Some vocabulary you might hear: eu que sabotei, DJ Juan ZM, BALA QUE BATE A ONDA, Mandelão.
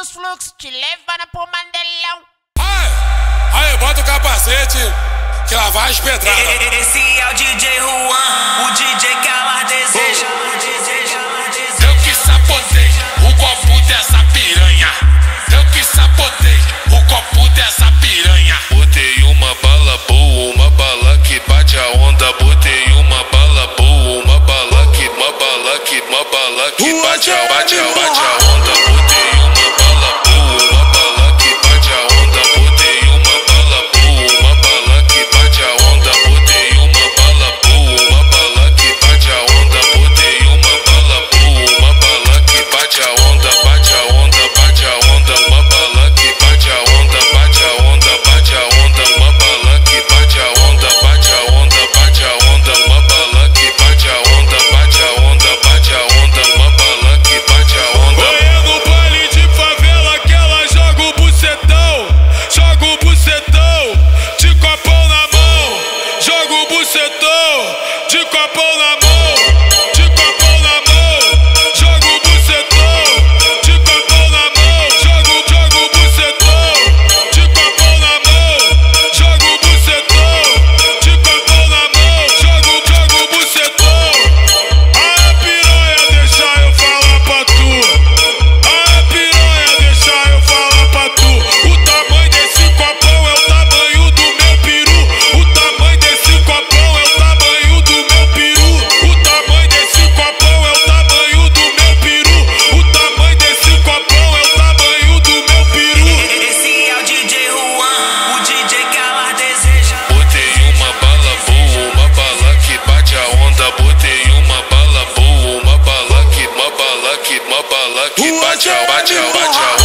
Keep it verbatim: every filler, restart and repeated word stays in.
dos fluxos te leva pro Mandelão. Aí, aí bota o capacete, que lá vai espedrada. Esse é o D J Juan, o D J que ela deseja. Oh. Deseja, deseja. Eu que sabotei o copo dessa piranha. Eu que sabotei o copo dessa piranha. Botei uma bala boa, uma bala que bate a onda. Botei uma bala boa, uma bala que, uma bala que, uma bala que bate a onda. Bate a, bate a onda. Botei uma bala boa, uma bala que bate a onda. Botei uma bala boa, uma bala que bate a onda. Botei uma bala boa, uma bala que bate a onda. Botei uma bala boa, uma bala que bate a onda. Bate a onda, bate a onda. Uma bala que bate a onda. Bate a onda, bate a onda. Uma bala que bate a onda. Bate a onda, bate a onda. Uma bala que bate a onda. Bate a onda, bate a onda. Uma bala que bate a onda. Vai é no baile de favela que ela joga o bucetão. Joga o bucetão, de copão na mão. Joga o bucetão, de copão na mão. Bate a, bate a, bate a.